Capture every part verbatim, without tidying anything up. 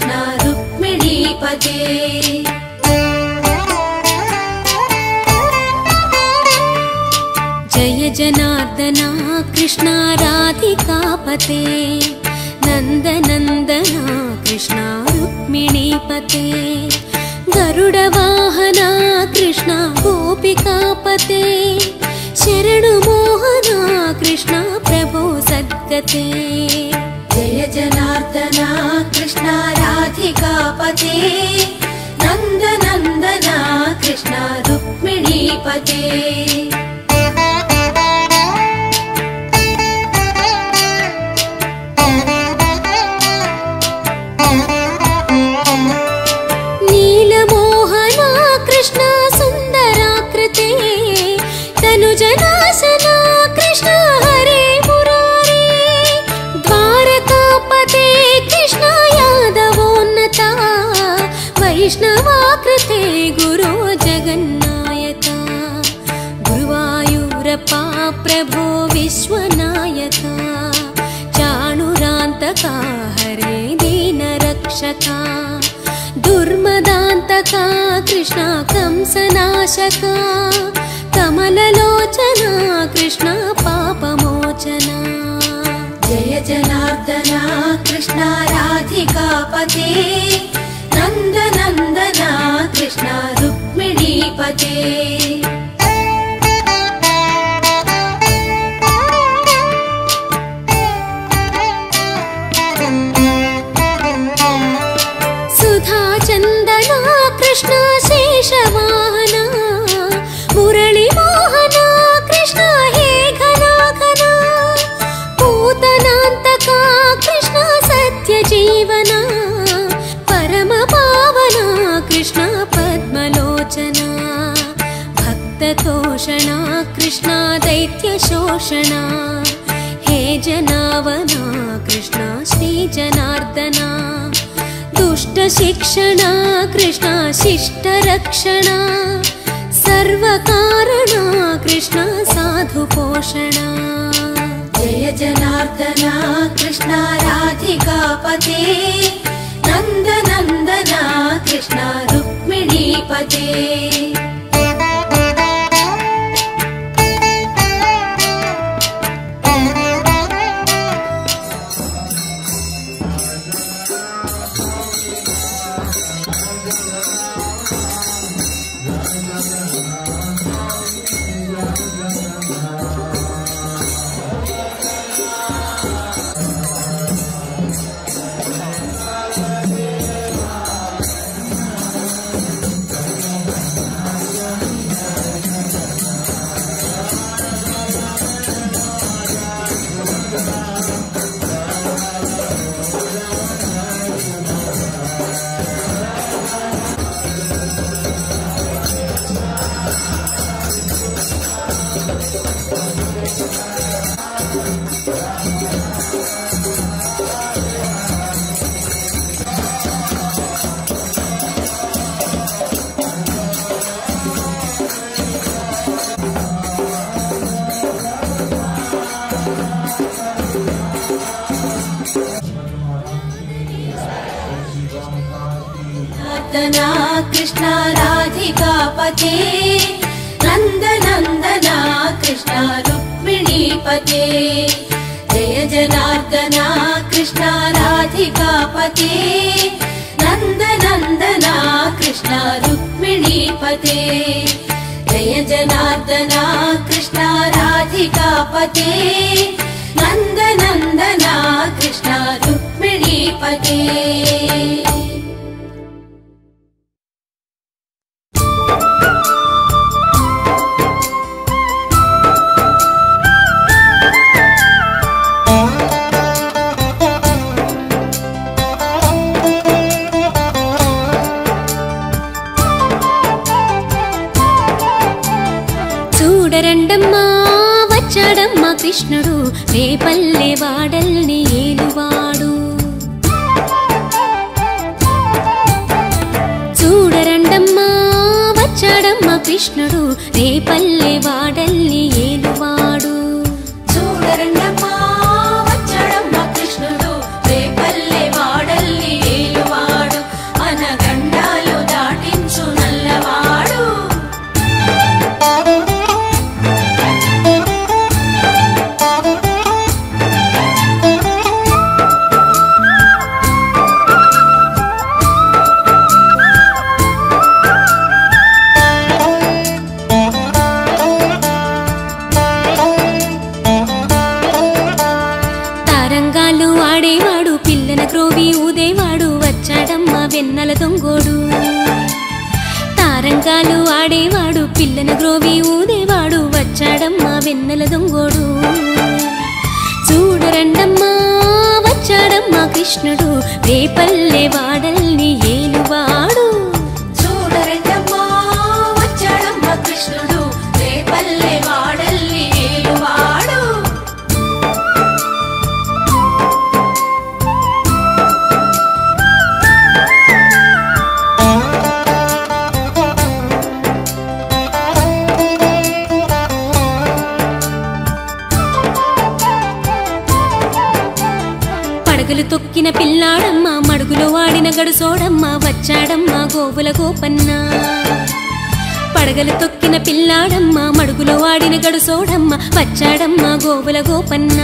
कृष्ण रुक्मिणी पते जय जनार्दना कृष्ण राधिका पते नंद नंदना कृष्ण रुक्मिणी पते गरुड़ वाहना कृष्ण गोपिका पते शरणु मोहना कृष्ण प्रभो सद्गते जय जनार्दना कृष्ण राधिका पते नंद नंदना कृष्ण रुक्मिणी पते कृष्णवाकृते गुरो जगन्नायता गुरुवायूरपा प्रभो विश्वनायता चाणुरान्तका हरे दीनरक्षका दुर्मदान्तका कृष्ण कंसनाशका कमललोचना कृष्ण पापमोचना जय जनार्दना कृष्ण राधिका पते नंद नंदना कृष्ण रुक्मिणी पते सुधा चंदना कृष्ण शेषवाहना मुरली मोहना कृष्ण हे घना घना पूतनांतका कृष्ण सत्य जीवना कृष्ण पद्मलोचना भक्ततोषणा कृष्ण दैत्यशोषणा हे जनावना कृष्ण श्री जनार्दना दुष्टशिक्षणा कृष्ण शिष्टरक्षणा सर्वकारणा कृष्ण साधुपोषणा जय जनार्दना कृष्ण राधिका पते नंद नंदना कृष्ण रुक्मिणी पते कृष्ण राधिका पते नंद नंदना कृष्ण रुक्मिणी पते जय जनार्दना कृष्ण राधिका पते नंद नंदना कृष्ण रुक्मिणी पते जय जनार्दना कृष्ण राधिका पते नंद नंदना कृष्ण रुक्मिणी पते కృష్ణుడు రేపల్లె వాడల్ని ఏలువాడు చూడరండమ్మా వచ్చాడమ్మ కృష్ణుడు రేపల్లె వాడల్ని ఏలువాడు చూడరండమ్మా వచ్చాడమ్మ కృష్ణుడు రేపల్లె వాడల్ని ఏలువాడు తాళాల దొంగోడు తారంగాలు ఆడేవాడు పిల్లన గ్రోవి ఊదేవాడు వచ్చాడమ్మా వెన్నెల దొంగోడు చూడరండమ్మా వచ్చాడమ్మా కృష్ణుడు వేపల్లె వాడల్ని ఏలువాడు చూడరండమ్మా వచ్చాడమ్మా కృష్ణుడు వేపల్లె వాడల్ని ఏలువాడు తొక్కిన పిల్లాడమ్మ మడుగులో వాడిన గడుసోడమ్మ వచ్చాడమ్మ గోవుల గోపన్న పడగలు తొక్కిన పిల్లాడమ్మ మడుగులో వాడిన గడుసోడమ్మ వచ్చాడమ్మ గోవుల గోపన్న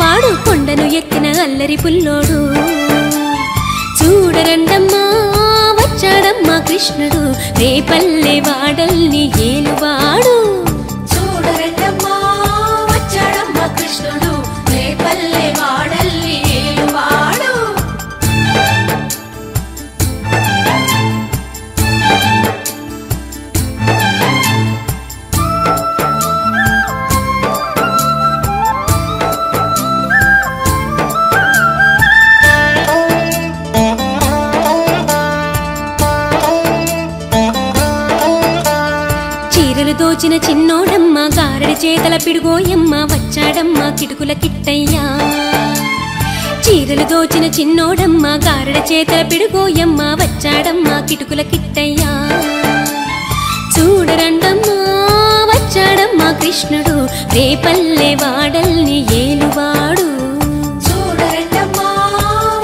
వాడు కొండను ఎక్కిన అల్లరి పుల్లోడు చూడరండమ్మా వచ్చాడమ్మ కృష్ణుడు రేపల్లె వాడల్ని ఏలువాడు చూడరండమ్మా వచ్చాడమ్మ కృష్ణుడు రేపల్లె వాడల్ని దోచిన చిన్నోడమ్మ గారెడి చేతల పిడుగోయమ్మ వచ్చాడమ్మ కిటుకుల కిట్టయ్యా చీరలు దోచిన చిన్నోడమ్మ గారెడి చేతల పిడుగోయమ్మ వచ్చాడమ్మ కిటుకుల కిట్టయ్యా చూడరండమ్మ వచ్చాడమ్మ కృష్ణుడు రేపల్లె వాడల్ని ఏలువాడు చూడరండమ్మ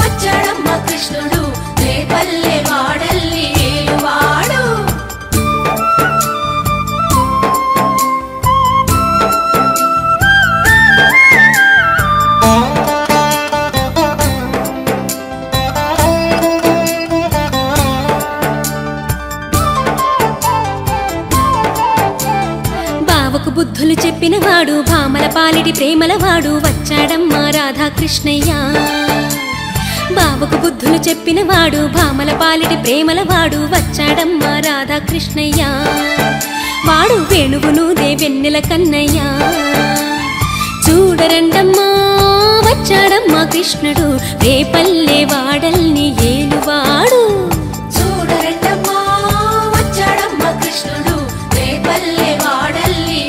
వచ్చాడమ్మ కృష్ణుడు రేపల్లె వాడల్ని ఏలువాడు బుద్ధులు చెప్పినవాడు భామల పాలిటి ప్రేమల వాడు వచ్చాడమ్మా రాధాకృష్ణయ్య బావకు బుద్ధులు చెప్పినవాడు భామల పాలిటి ప్రేమల వాడు వచ్చాడమ్మా రాధాకృష్ణయ్య వాడు వేణువును దేవెన్నెల కన్నయ్య చూడరండమ్మా వచ్చాడమ్మా కృష్ణుడు రేపల్లె వాడల్ని ఏలువాడు చూడరండమ్మా వచ్చాడమ్మా కృష్ణుడు రేపల్లె వాడల్ని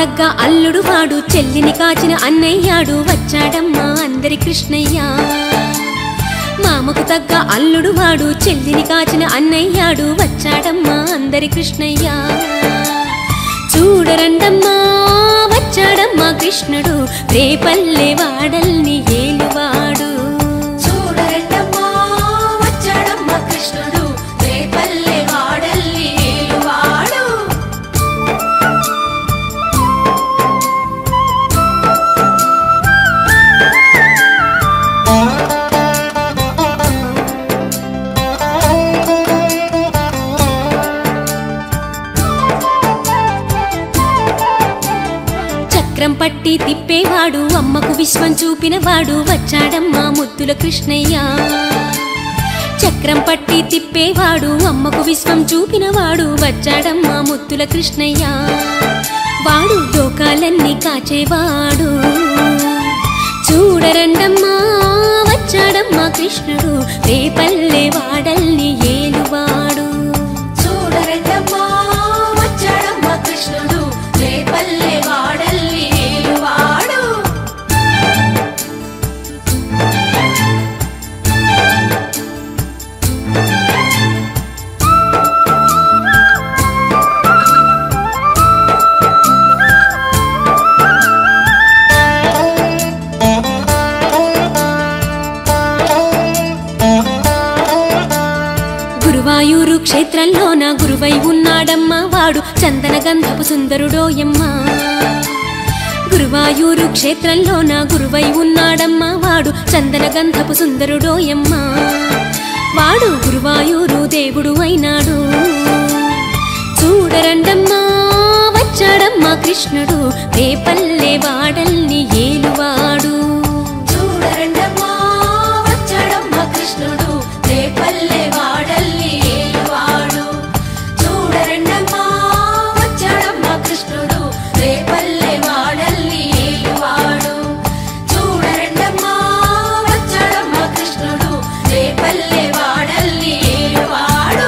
తగ్గ అల్లుడు వాడు చెల్లిని కాచిన అన్నయ్యాడు వచ్చాడమ్మా అందరి కృష్ణయ్య మామకు తగ్గ అల్లుడు వాడు చెల్లిని కాచిన అన్నయ్యాడు వచ్చాడమ్మా అందరి కృష్ణయ్య చూడరండమ్మా వచ్చాడమ్మా కృష్ణుడు రేపల్లె వాడల్ని ఏలువాడు చూడరండమ్మా వచ్చాడమ్మా కృష్ణుడు రేపల్లె వాడల్ని ఏలువాడు చక్రం పట్టి తిప్పేవాడు అమ్మకు విశ్వం చూపినవాడు వచ్చాడమ్మా ముద్దుల కృష్ణయ్య చక్రం పట్టి తిప్పేవాడు అమ్మకు విశ్వం చూపినవాడు వచ్చాడమ్మా ముద్దుల కృష్ణయ్య వాడు దోకాలన్నీ కాచేవాడు చూడరండమ్మా వచ్చాడమ్మా కృష్ణుడు రేపల్లె వాడల్ని ఏలువాడు చూడరండమ్మా వచ్చాడమ్మా కృష్ణుడు రేపల్లె వాడల్ని ఏలువాడు గురువాయూరు క్షేత్రంలోన గురువై ఉన్నాడమ్మ వాడు చందన గంధపు సుందరుడోయమ్మా గురువాయూరు క్షేత్రంలో నా గురువై ఉన్నాడమ్మా వాడు చందన గంధపు సుందరుడోయమ్మా వాడు గురువాయూరు దేవుడు అయినాడు చూడరండమ్మా వచ్చాడమ్మా కృష్ణుడు రేపల్లె వాడల్ని ఏలువాడు చూడరండమ్మా వచ్చాడమ్మా కృష్ణుడు రేపల్లె వాడల్ని ఏలువాడు చూడరండమ్మా వచ్చాడమ్మా కృష్ణుడు రేపల్లె వాడల్ని ఏలువాడు చూడరండమ్మా వచ్చాడమ్మా కృష్ణుడు రేపల్లె వాడల్ని ఏలువాడు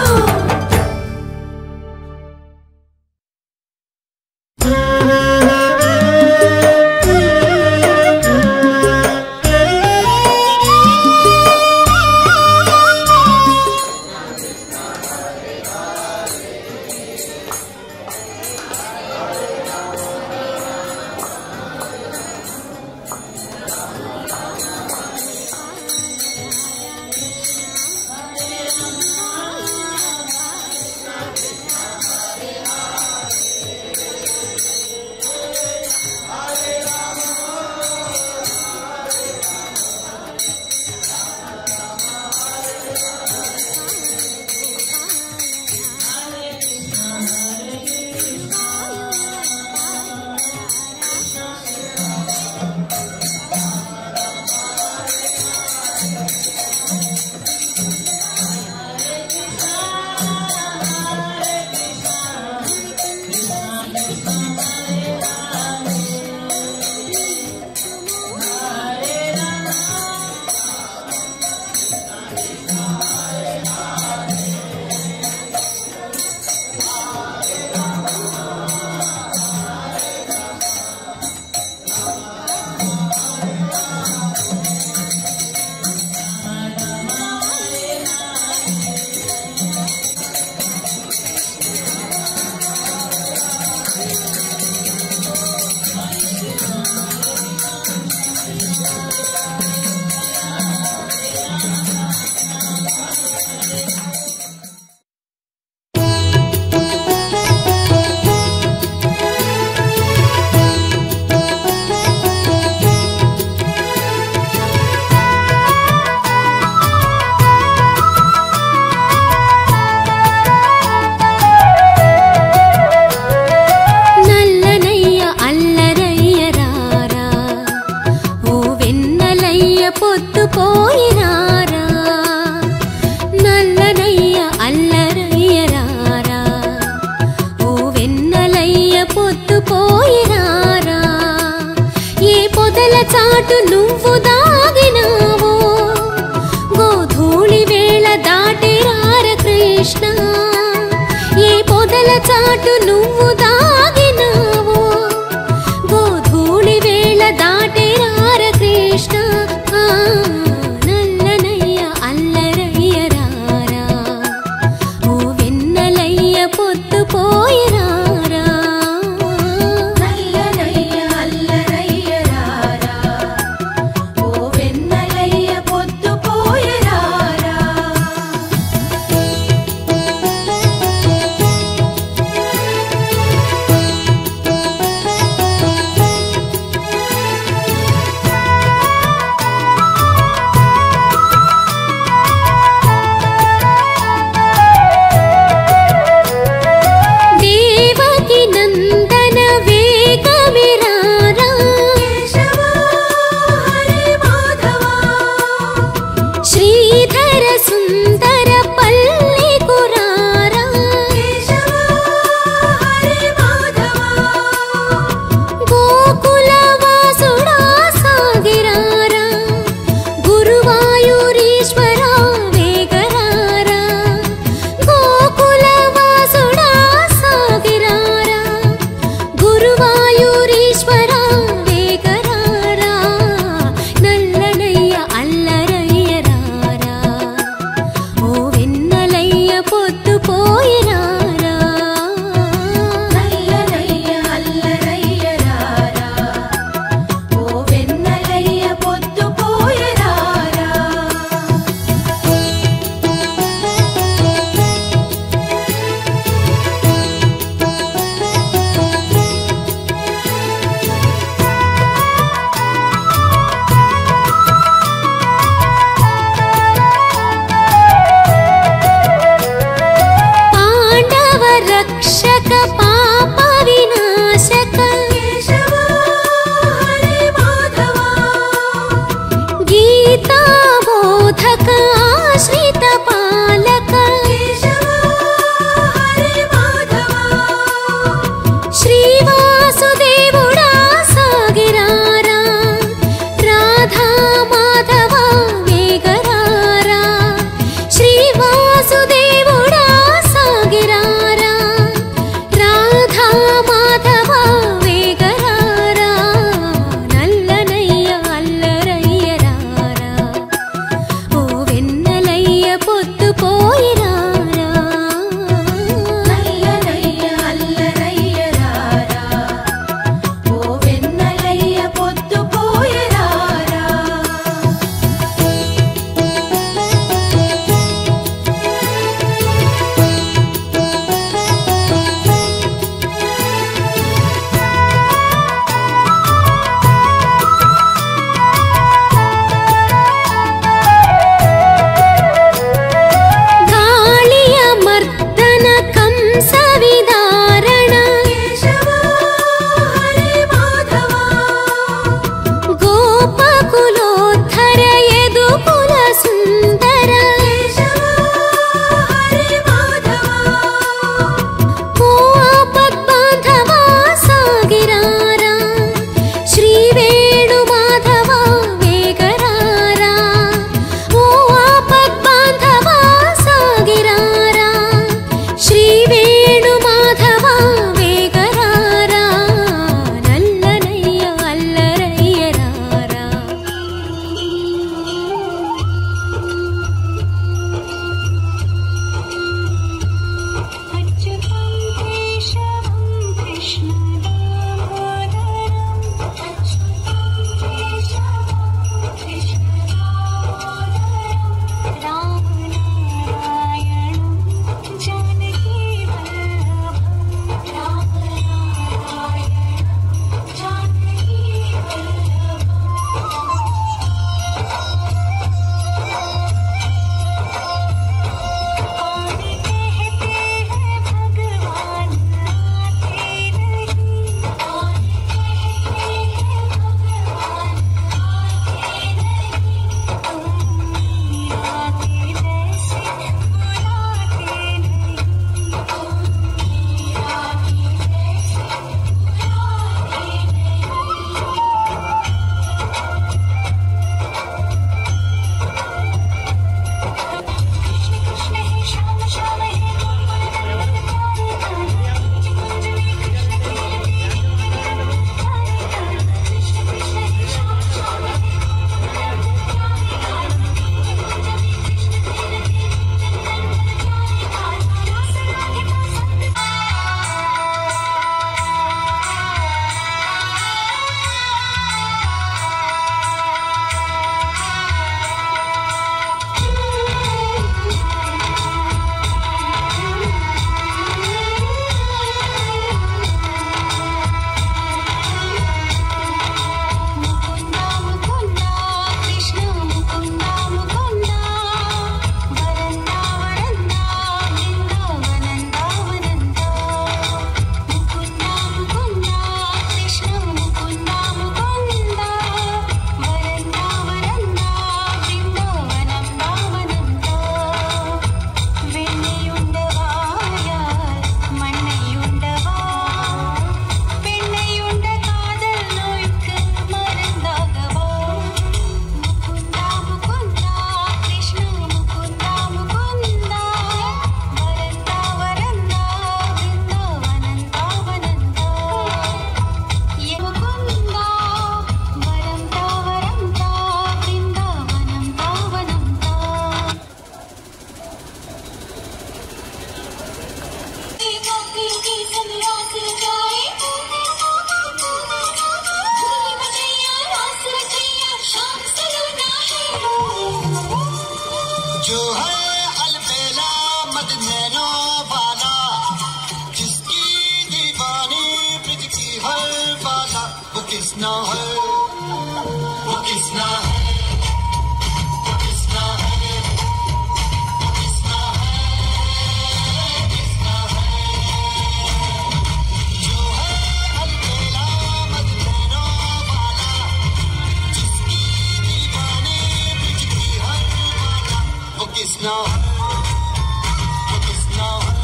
कृष्णा है, वो कृष्णा है, वो कृष्णा है, वो कृष्णा है, कृष्णा है, जो है अकेला मत रहना वाला, जिसकी दीवाने बिजली हर वाला, वो कृष्णा है, वो कृष्णा है,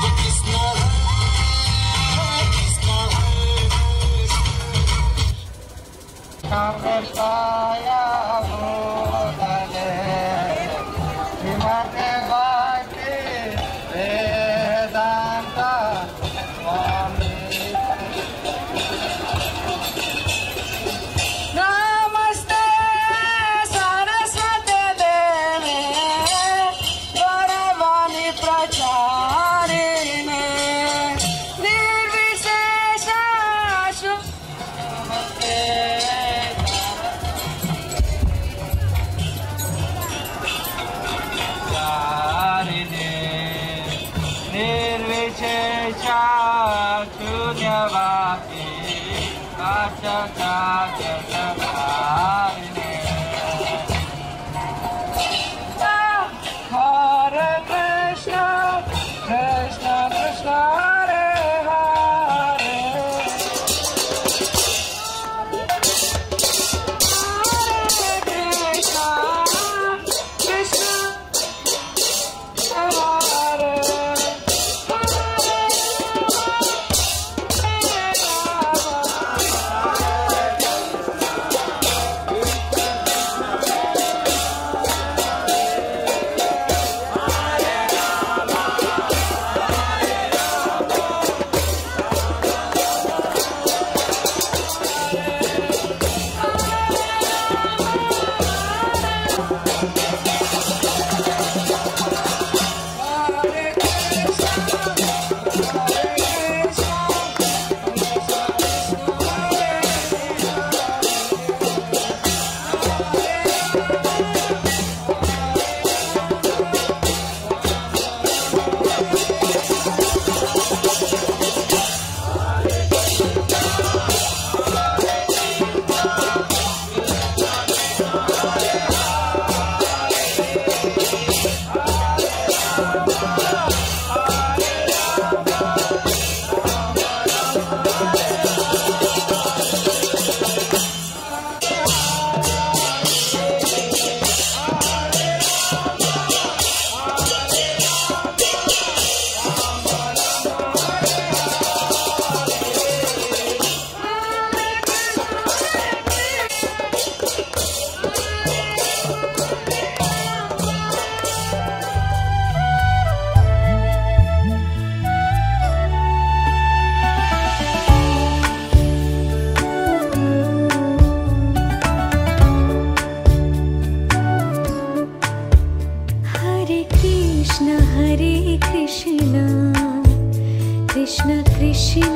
वो कृष्णा है। समताया बोले विमर्श बाकी वेदांत स्वामी नमस्ते सरस्वती देवी गौरवाणी प्रचारिणे निर्विशेष नमस्ते Hare Krishna, Krishna Krishna.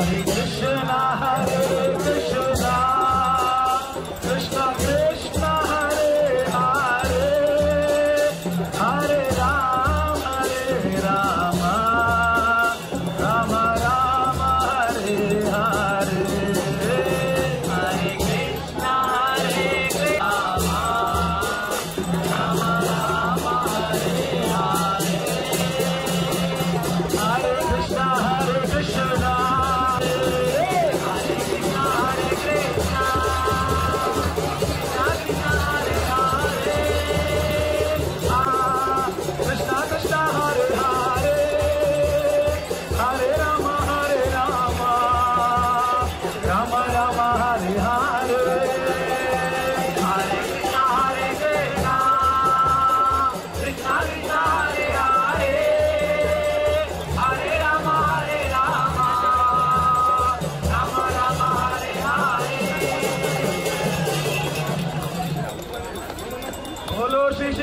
हरे कृष्णा हरे कृष्णा कृष्णा कृष्णा हरे हरे हरे राम हरे राम राम राम हरे हरे हरे कृष्णा हरे कृष्णा राम राम हरे हरे हरे कृष्णा हरे कृष्णा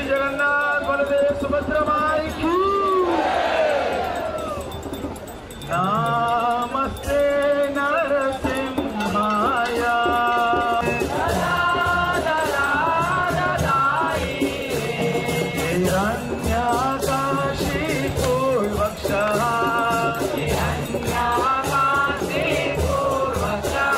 जगन्नाथ बलदेव सुभद्रा माई की नमस्ते नरसिंहाय हिरण्यकाशि पूर्वक्षः हिरण्यकाशि पूर्वक्षः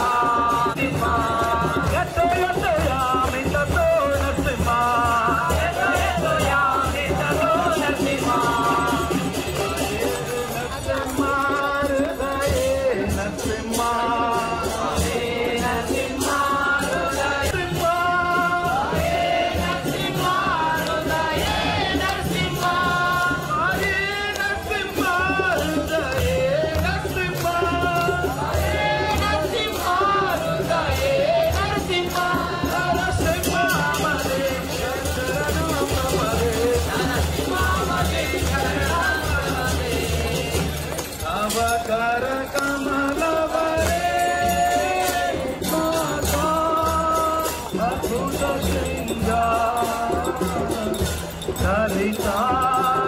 ललिता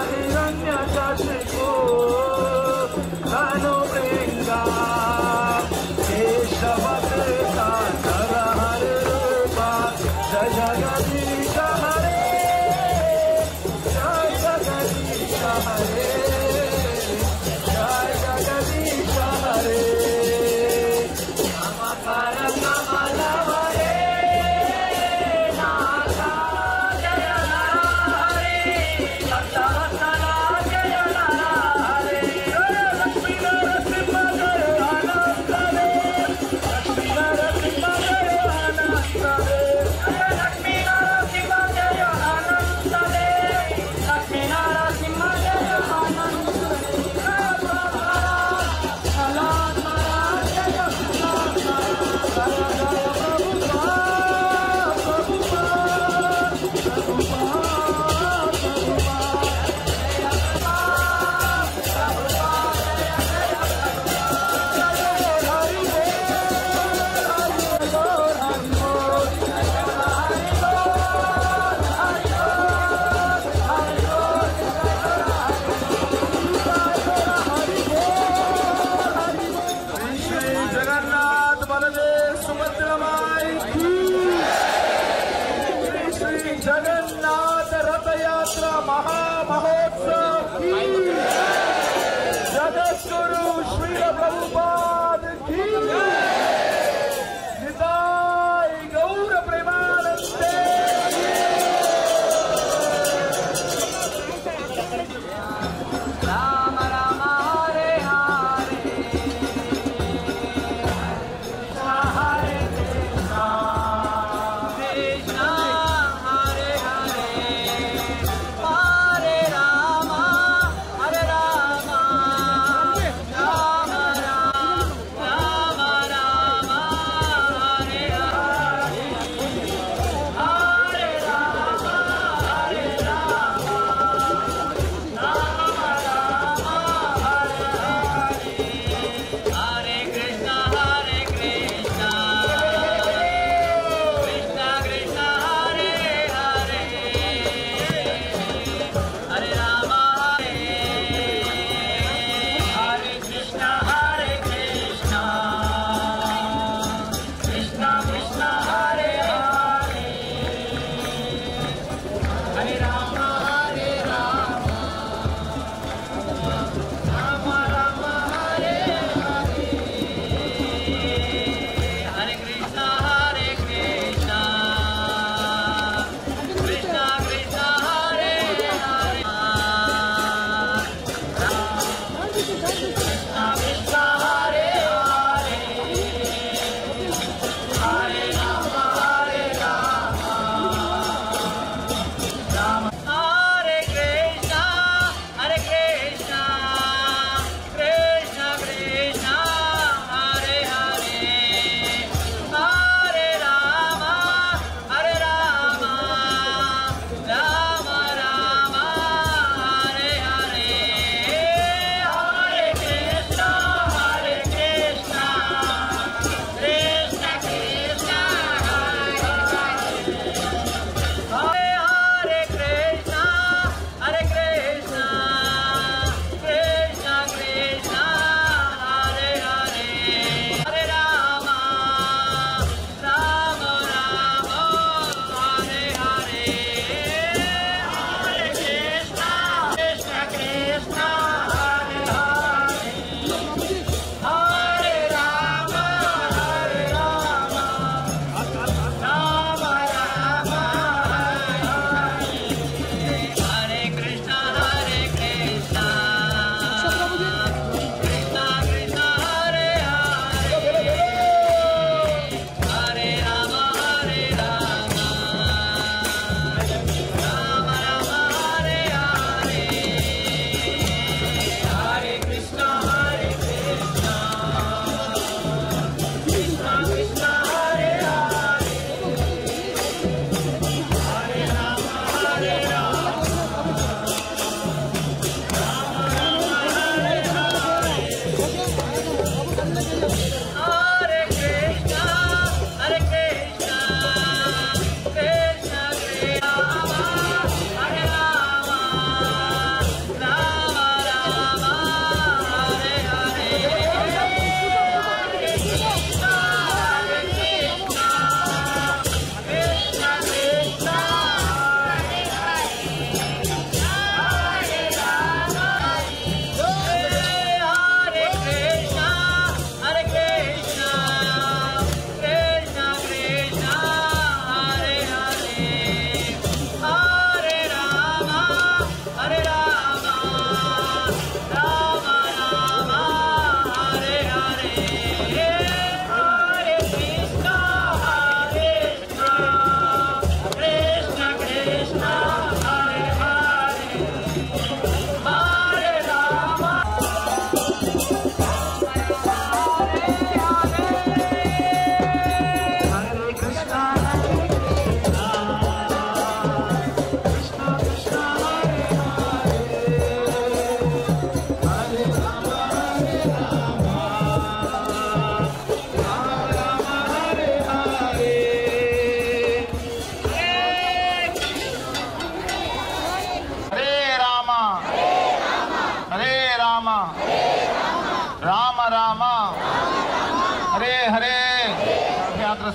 हिरण्यकशिपु तनुप्रियंका केशवकृता नर हर रूपा जगदीश हरे जय जगदीश हरे जय जगदीश हरे।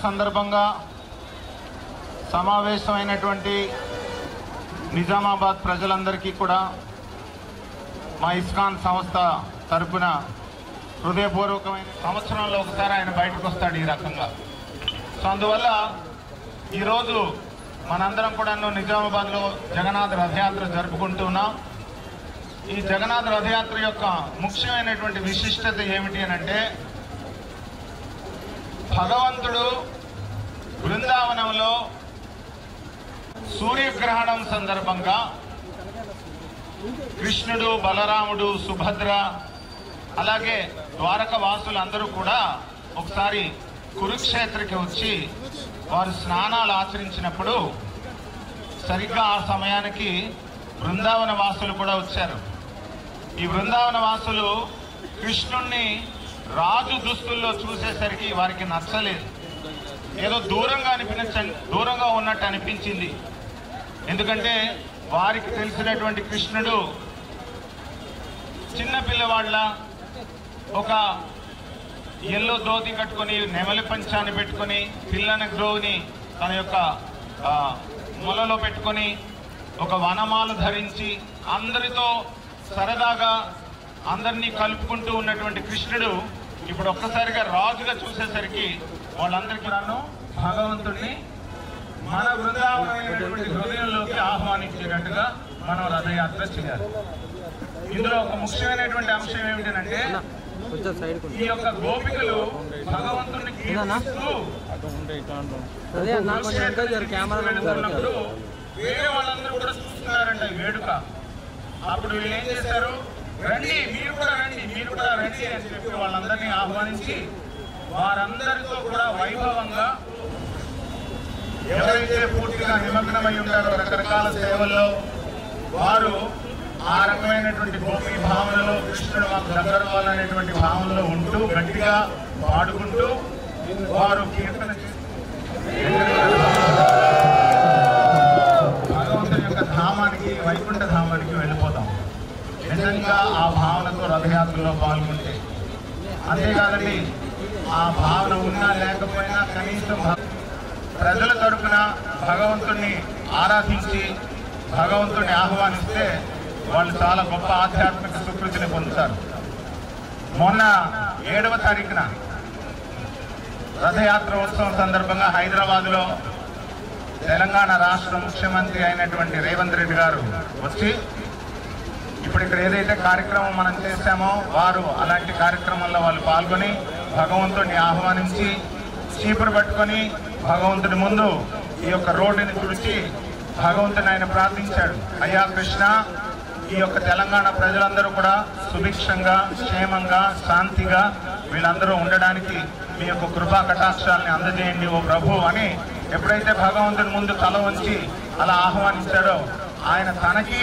సందర్భంగా సమావేశమైనటువంటి నిజామాబాద్ ప్రజలందరికీ కూడా మా ఇస్కాన్ సంస్థ తరపున హృదయపూర్వకమైన సంవత్సరంలో ఒకసారి ఆయన బయటకు వస్తాడు ఈ రకంగా. సో అందువల్ల ఈరోజు మనందరం కూడా నిజామాబాద్లో జగన్నాథ్ రథయాత్ర జరుపుకుంటున్నాం. ఈ జగన్నాథ్ రథయాత్ర యొక్క ముఖ్యమైనటువంటి విశిష్టత ఏమిటి అని అంటే, భగవంతుడు బృందావనంలో సూర్యగ్రహణం సందర్భంగా కృష్ణుడు, బలరాముడు, సుభద్ర, అలాగే ద్వారక వాసులందరూ కూడా ఒకసారి కురుక్షేత్రకి వచ్చి వారు స్నానాలు ఆచరించినప్పుడు సరిగ్గా ఆ సమయానికి బృందావన వాసులు కూడా వచ్చారు. ఈ బృందావన వాసులు కృష్ణుణ్ణి రాజు దుస్తుల్లో చూసేసరికి వారికి నచ్చలేదు. ఏదో దూరంగా అనిపించ దూరంగా ఉన్నట్టు అనిపించింది. ఎందుకంటే వారికి తెలిసినటువంటి కృష్ణుడు చిన్న పిల్లవాళ్ళ ఒక ఎల్లో ధోతి కట్టుకొని, నెమలి పంచాన్ని పెట్టుకొని, పిల్లన గ్రోవ్ని తన యొక్క మొలలో పెట్టుకొని, ఒక వనమాలు ధరించి అందరితో సరదాగా అందరినీ కలుపుకుంటూ ఉన్నటువంటి కృష్ణుడు ఇప్పుడు ఒక్కసారిగా రాజుగా చూసేసరికి వాళ్ళందరికీ నన్ను భగవంతుడిని మన బృందావనమైనటువంటి హృదయంలోకి ఆహ్వానించేటట్టుగా మనం రథయాత్ర చేయాలి. ఇందులో ఒక ముఖ్యమైనటువంటి అంశం ఏమిటంటే, ఈ యొక్క గోపికలు భగవంతుడిని కీర్తిస్తూ వెళుతున్నప్పుడు వేరే వాళ్ళందరూ కూడా చూస్తున్నారంట వేడుక. అప్పుడు వీళ్ళు ఏం చేశారు, రండి మీరు కూడా రండి మీరు కూడా రండి అని చెప్పి వాళ్ళందరినీ ఆహ్వానించి వారందరితో కూడా వైభవంగా ఎవరైతే పూర్తిగా నిమగ్నమై ఉంటారో రకరకాల సేవల్లో వారు ఆ రకమైనటువంటి గోపి భావనలో కృష్ణుడు మాకు దగ్గర వాళ్ళనేటువంటి భావనలో ఉంటూ గట్టిగా పాడుకుంటూ వారు కీర్తన భగవంతుని యొక్క ధామానికి, వైకుంఠ ధామానికి వెళ్ళిపోతాం. నిజంగా ఆ భావనతో రథయాత్రలో పాల్గొంటే, అంతేకాదండి ఆ భావన ఉన్నా లేకపోయినా కనీసం ప్రజల తరపున భగవంతుడిని ఆరాధించి భగవంతుడిని ఆహ్వానిస్తే వాళ్ళు చాలా గొప్ప ఆధ్యాత్మిక స్వీకృతిని పొందుతారు. మొన్న ఏడవ తారీఖున రథయాత్ర ఉత్సవం సందర్భంగా హైదరాబాద్లో తెలంగాణ రాష్ట్ర ముఖ్యమంత్రి అయినటువంటి రేవంత్ రెడ్డి గారు వచ్చి ఇప్పుడు ఇక్కడ ఏదైతే కార్యక్రమం మనం చేశామో వారు అలాంటి కార్యక్రమంలో వాళ్ళు పాల్గొని భగవంతుడిని ఆహ్వానించి చీపురు పట్టుకొని భగవంతుడి ముందు ఈ యొక్క రోడ్డుని తుడిచి భగవంతుని ఆయన ప్రార్థించాడు. అయ్యా కృష్ణ, ఈ యొక్క తెలంగాణ ప్రజలందరూ కూడా సుభిక్షంగా, క్షేమంగా, శాంతిగా వీళ్ళందరూ ఉండడానికి మీ యొక్క కృపా కటాక్షాలని అందజేయండి ఓ ప్రభు అని ఎప్పుడైతే భగవంతుడి ముందు తల వంచి అలా ఆహ్వానించాడో ఆయన తనకి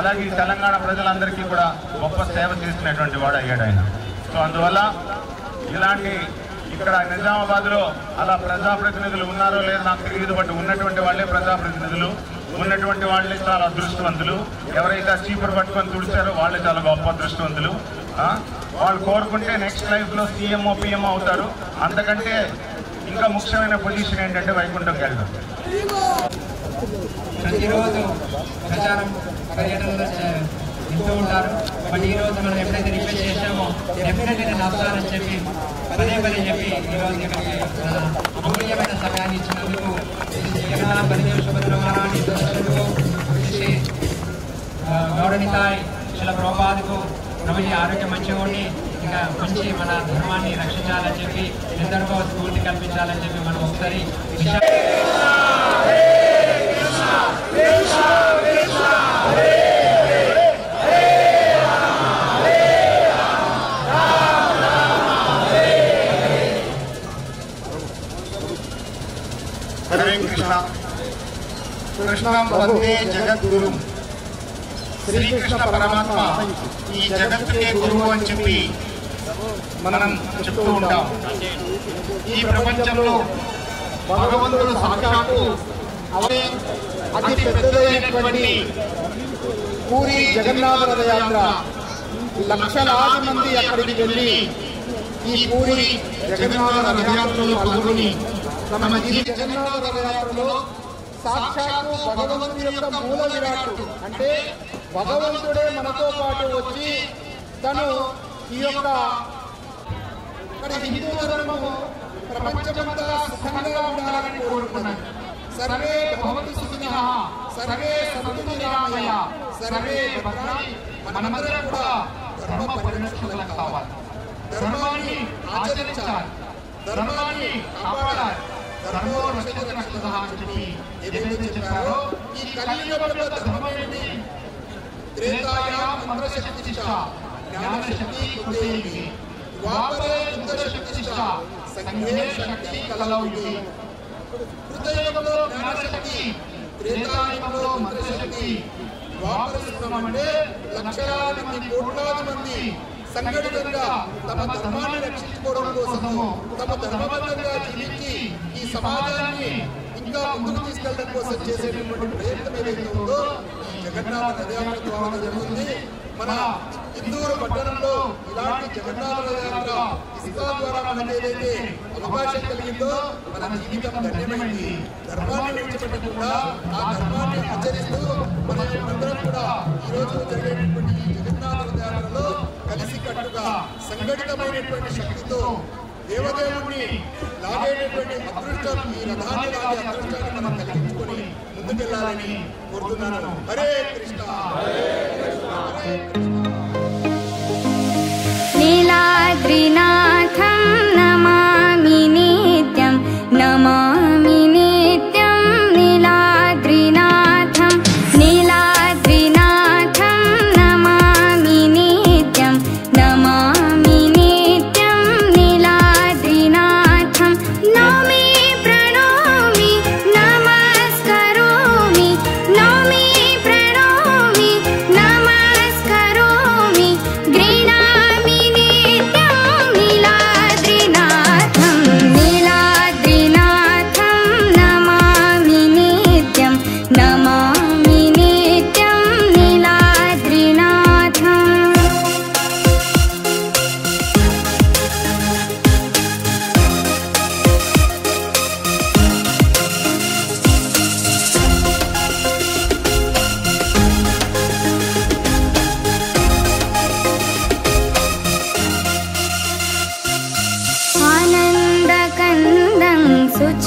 అలాగే తెలంగాణ ప్రజలందరికీ కూడా గొప్ప సేవ చేసినటువంటి వాడు అయ్యాడు ఆయన. సో అందువల్ల ఈ ఇలాంటి ఇక్కడ నిజామాబాద్ లో అలా ప్రజాప్రతినిధులు ఉన్నారో లేదో నాకు తెలియదు. బట్ ఉన్నటువంటి వాళ్ళే ప్రజాప్రతినిధులు, ఉన్నటువంటి వాళ్ళే చాలా అదృష్టవంతులు. ఎవరైతే చీపురు పట్టుకొని తుడిచారో వాళ్ళే చాలా గొప్ప అదృష్టవంతులు. వాళ్ళు కోరుకుంటే నెక్స్ట్ లైఫ్ లో సీఎంఓ పిఎంఓ అవుతారు. అంతకంటే ఇంకా ముఖ్యమైన పొజిషన్ ఏంటంటే వైకుంఠం వెళ్ళడం. ప్రతిరోజు ప్రచారం పర్యటనలో ఎంతో ఉంటారు. బట్ ఈరోజు మనం ఎప్పుడైతే రిక్వెస్ట్ చేశామో డెఫినెట్లీ నేను వస్తానని చెప్పి పదే పదే చెప్పి ఈరోజు ఇక్కడికి అమూల్యమైన సమయాన్ని ఇచ్చినందుకు జగన్నాథ్ పరిదేవ సుభద్రమారాన్ని దర్శకులకు కృషి గౌడనితాయ్ శిల ప్రభాద్కు రమణి ఆరోగ్య మంచివాడిని ఇంకా మంచి మన ధర్మాన్ని రక్షించాలని చెప్పి ఎందరికో స్ఫూర్తి కల్పించాలని చెప్పి మనం ఒకసారి हरे कृष्णा कृष्णम वंदे जगत गुरु श्री कृष्ण परमात्मा जगत के गुरु अच्छी मन चुप्त प्रपंच भगवं साक्षात अति पूरी जगन्नाथ रथ यात्रा लक्षला मंदिर अखड़की पूरी जगन्नाथ रथ यात्रा पागोनी తమ జగన్నాథ రథయాత్రలో సాక్షాత్ భగవంతుడి యొక్క మూల విరాట్టు అంటే భగవంతుడే మనతో పాటు వచ్చి తను ఈ యొక్క ఇక్కడ హిందూ ధర్మము ప్రపంచమంతా సుఖంగా ఉండాలని కోరుకున్నాను. సర్వే భవంతు సుఖినః సర్వే సంతు నిరామయాః సర్వే భద్రాణి. మనందరం కూడా ధర్మ పరిరక్షకులం కావాలి, ధర్మాన్ని ఆచరించాలి, ధర్మాన్ని కాపాడాలి. ధర్మో రక్షిత రక్షితః అని చెప్పి ఏదైతే చెప్పారో ఈ కలియుగంలో ధర్మమేంటి? త్రేతాయాం మంత్రశక్తిశ్చ జ్ఞానశక్తి కుదేహి ద్వాపరే యుక్తశక్తిశ్చ సంఘే శక్తి కలలౌ యుగి. కృతయుగంలో జ్ఞానశక్తి, త్రేతాయుగంలో మంత్రశక్తి, ద్వాపర యుగం అంటే లక్షలాది మంది కోట్లాది మంది సంఘటితంగా తమ ధర్మాన్ని రక్షించుకోవడం కోసము తమ ధర్మబద్ధంగా జీవించి ఈ సమాజాన్ని ఇంకా ముందుకు తీసుకెళ్లడం కోసం చేసేటటువంటి ప్రయత్నం ఏదైతే ఉందో జగన్నాథ రథయాత్ర ద్వారా జరుగుతుంది. మన ఇందూరు పట్టణంలో ఇలాంటి జగన్నాథ రథయాత్ర ఇస్లాం ద్వారా మనకు ఏదైతే అవకాశం కలిగిందో మన జీవితం ధన్యమైంది. ధర్మాన్ని విడిచిపెట్టకుండా ఆ ధర్మాన్ని ఆచరిస్తూ మన అందరం కూడా ఈరోజు జరిగేటటువంటి జగన్నాథ రథయాత్రలో కలిసికట్టుగా సంఘటితమైనటువంటి శక్తితో దేవదేవుని లాగేటటువంటి అదృష్టం ఈ రథాన్ని లాగే అదృష్టాన్ని మనం కలిగించుకొని ముందుకెళ్లాలని కోరుతున్నాను. హరే కృష్ణ హరే కృష్ణ హరే కృష్ణ. నీలాద్రినాథం నమామి నిత్యం నమామి నిత్యం నీలాద్రినాథం నీలాద్రినాథం నమామి నిత్యం నమామి నిత్యం నీలాద్రినాథం. నౌమి ప్రణోమి నమస్కరోమి నౌమి ప్రణోమి నమస్కరోమి గ్రీణా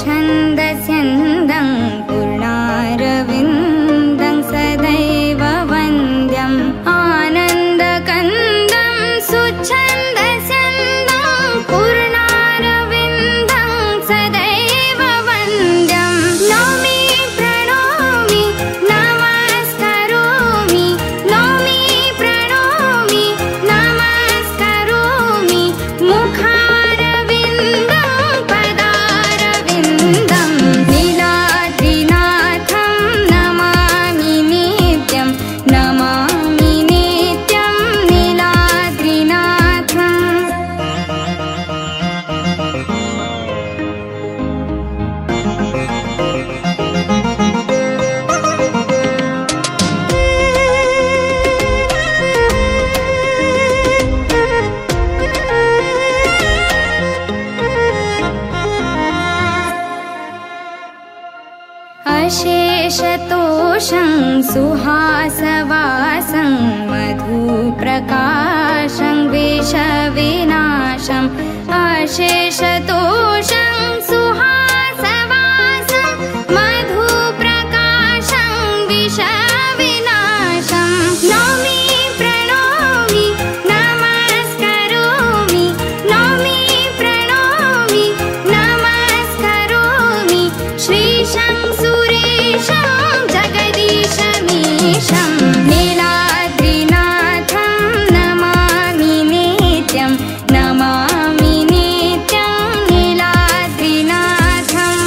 छन्दस्यन्दं पूर्णारविन्दं सदैव वन्द्यम् आनन्दकन्दं सुछन्दस्यन्दं पूर्णारविन्दं सदैव वन्द्यम्. नौमि प्रणोमि नमस्करोमि नौमि प्रणोमि नमस्करोमि मुखारविन्दं. Nila अशेषतोषं सुहासवासं मधुप्रकाशं विषविनाशं अशेषतोषं सुहासवासं मधुप्रकाशं विषविनाशं नौमि प्रणौमि नमस्करोमि नौमि प्रणौमि नमस्करोमि श्रीशं सुरेशं जगदीशं मीशं नीलाद्रिनाथं नमामि नित्यं नमामि नित्यं नीलाद्रिनाथं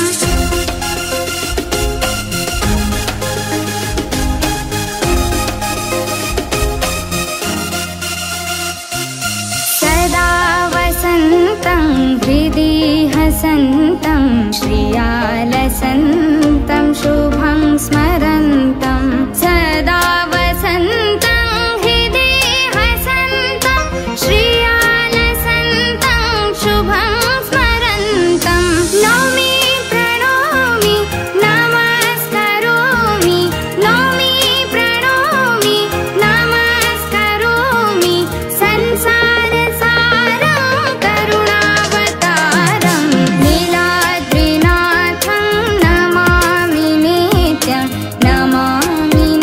सदा वसन्तं हृदि हसन्तं श्रियालसन्तं शुभं स्मरन्तं सदा वसन्तं हृदि हसन्तं श्रियालसन्तं शुभं स्मरन्तं नौमि प्रणौमि नमस्करोमि नौमि प्रणौमि नमस्करोमि संसारसारं करुणावतारं नमामि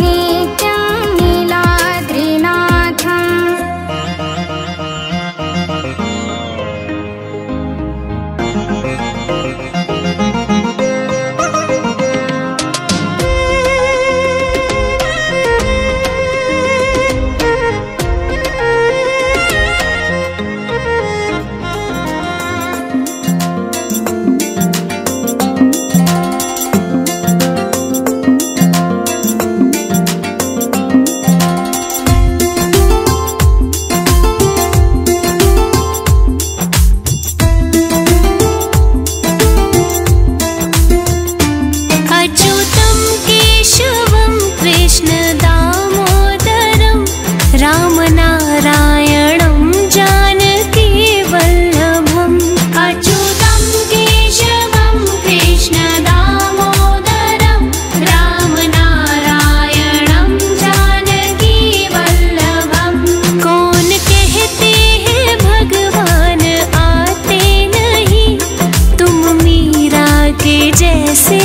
नित्यं नीलाद्रिनाथं अच्युतं केशवं कृष्णदामोदरं रामनारायणं जानकीवल्लभम् अच्युतं केशवं कृष्णदामोदरं रामनारायणं जानकीवल्लभम् कौन कहते हैं भगवान आते नहीं तुम मीरा के जैसे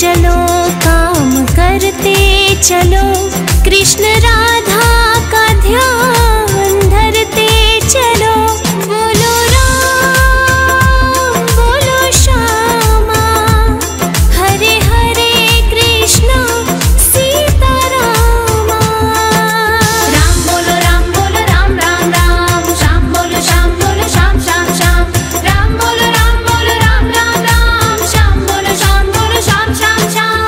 चलो काम करते चलो कृष्ण राधा का ध्यान धरते चलो बोलो राम बोलो श्यामा हरे हरे कृष्णा सीता रामा राम बोलो राम बोलो राम राम राम श्याम बोलो श्याम बोलो श्याम श्याम श्याम राम बोलो राम बोलो राम राम राम श्याम बोलो श्याम बोलो श्याम श्याम श्याम।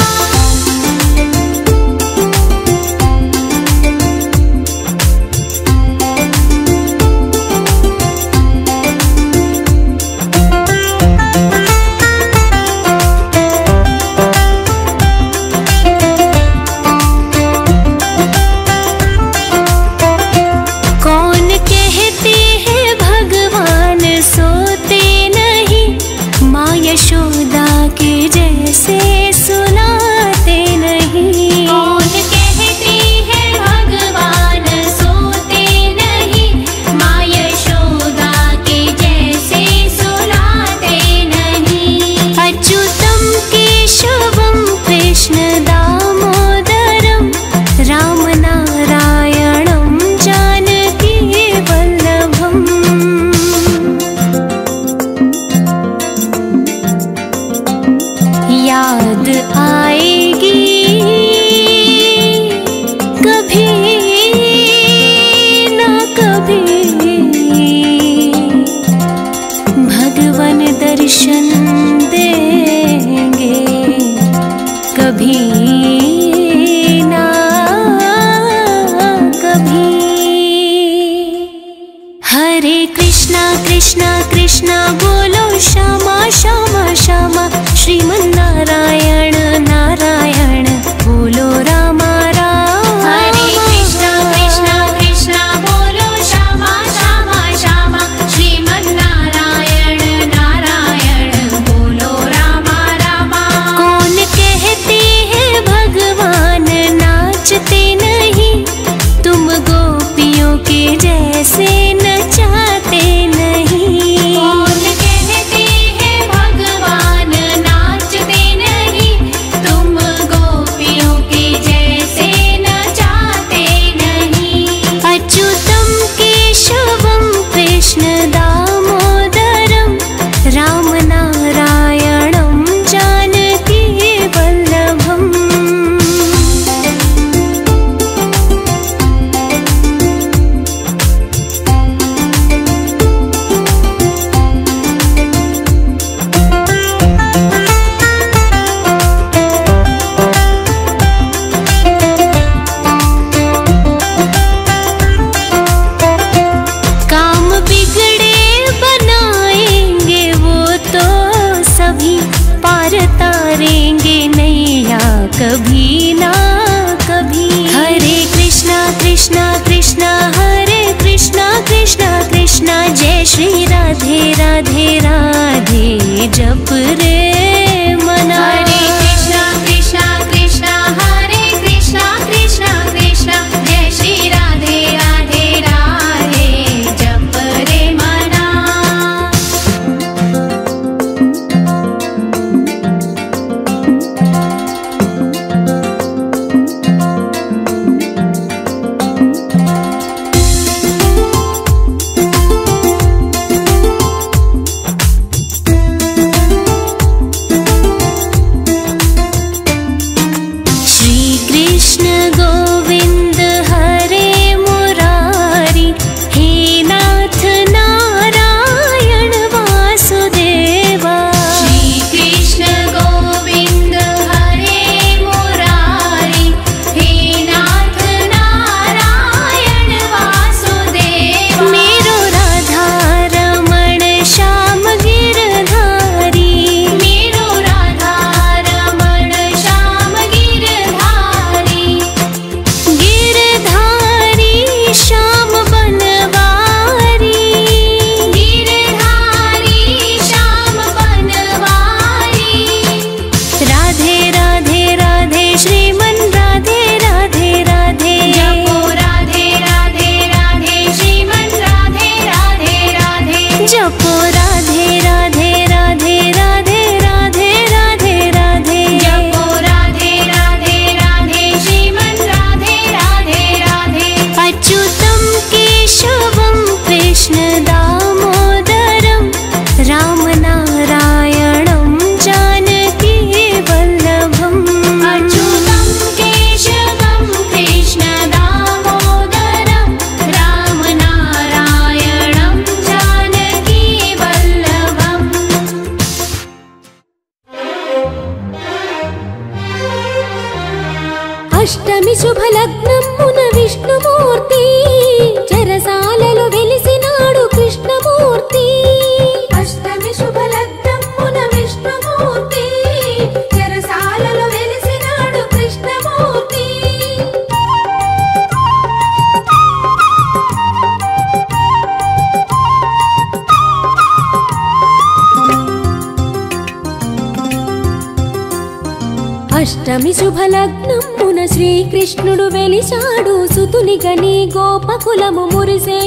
अष्टमी शुभलग्नमुन श्री कृष्णुडु वेलिचाडु सुतुनिगनी गोपकुलमु मुरिसे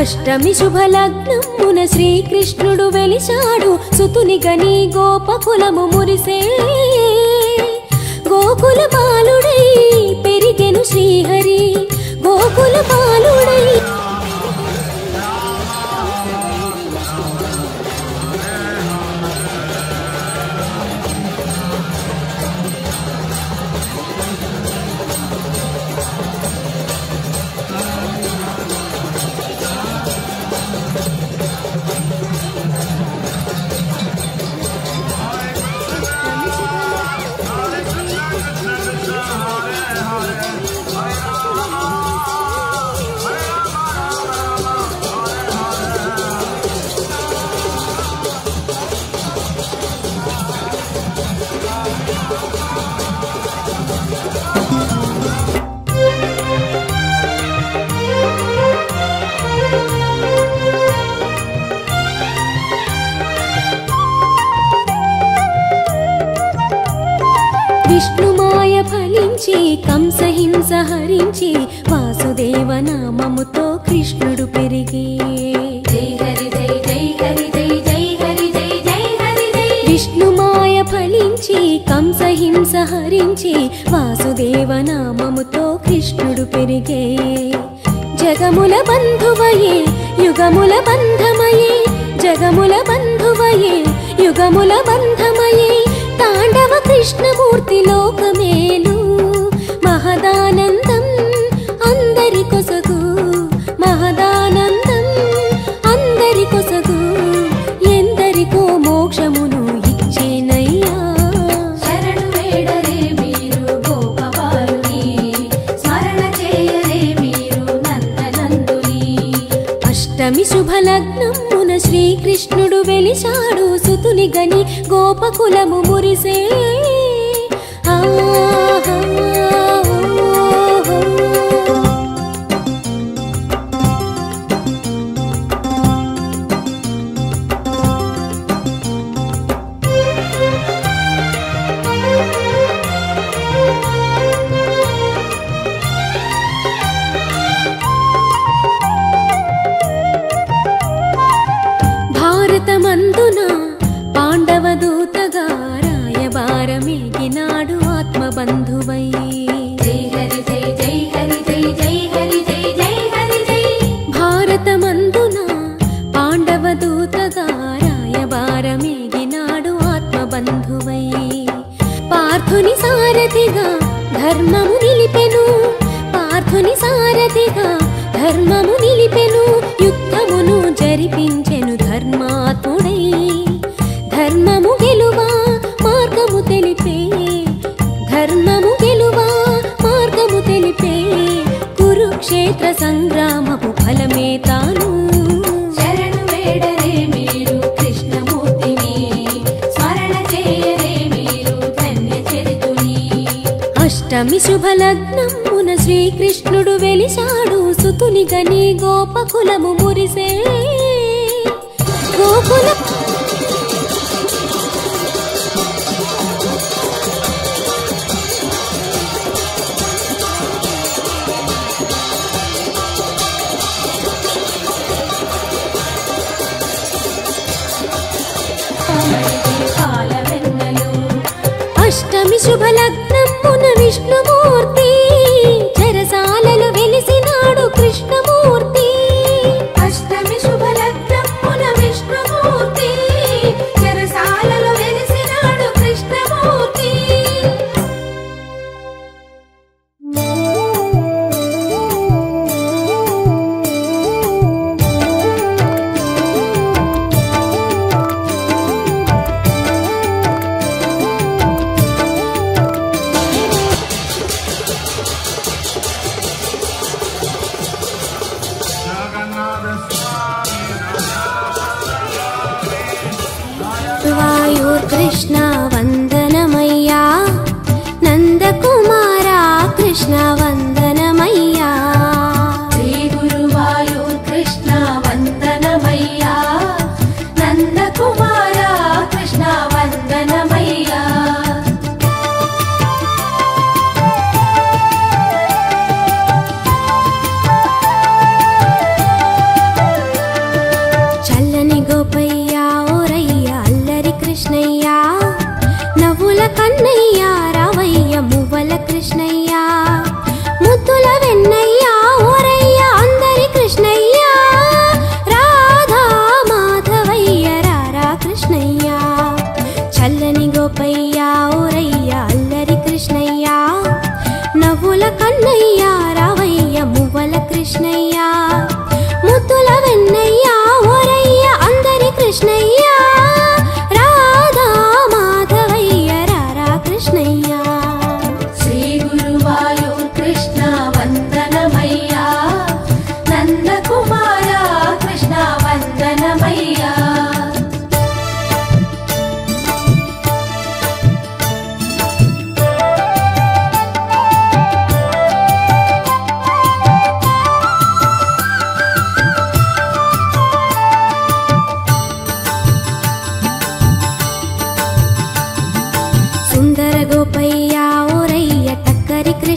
अष्टमी शुभलग्नमुन श्री कृष्णुडु वेलिचाडु सुतुनिगनी गोपकुलमु मुरिसे गोकुल बालुडै पेरिगेनु श्रीहरि गोकुल बालुडै विष्णुमाय फलिंचे कंस हिंस हरिंचे वासुदेव नाममुतो कृष्णुडु पेरिगे जय हरि जय जय हरि जय जय हरि जय जय हरि जय विष्णुमाय फलिंचे कंस हिंस हरिंचे वासुदेव नाममुतो कृष्णुडु पेरिगे जगमुल बंधुवये युगमुल बंधमये जगमुल बंधुवये युगमुल बंधमये तांडव कृष्णमूर्ति लोकमेलू महदानंदम अंदरिकोसगू महदानंदम अंदरिकोसगू एंदरिको मोक्षमुनु इच्चेनय्या शरणु वेडरे मीरु गोपवारुनी स्मरण चेयरे मीरु नंदनंदुनी अष्टमी शुभलग्नम श्री कृष्णुडु वेलिशाडु सुतुनि गनि गोपकुलमु मुरिसे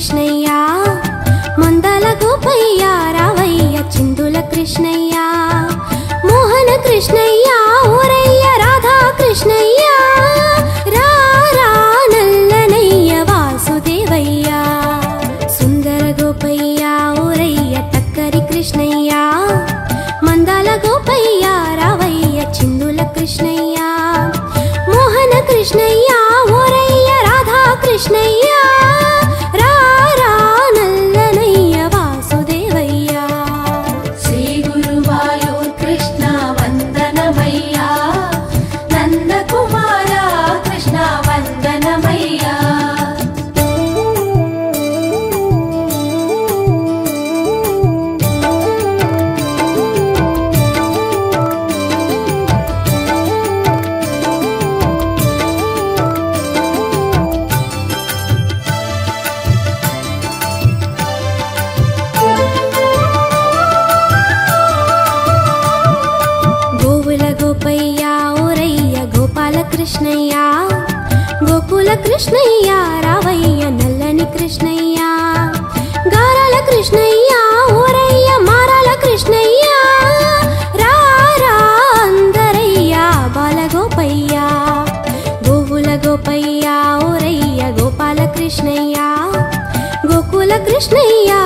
कृष्णय्या मंदाल गोपय्या रावय्या चिंदुल कृष्णय्या मोहन कृष्णय्या ओरय्या राधा कृष्णय्या रारा नल्लनय्या वासुदेवय्या सुंदर गोपय्या ओरय्या तक्करी कृष्णय्या मंदाल गोपय्या रावय्या चिंदुल कृष्णय्या मोहन कृष्णय्या ओरय्या राधा कृष्णय्या कृष्णय्या रावय्या नल्लनी कृष्णय्या गाराल कृष्णय्या ओरय्या माराल कृष्णय्या रारा अंदरय्या बालगोपय्या गोकुल गोपय्या ओरय्या गोपाल कृष्णय्या गोकुल कृष्णय्या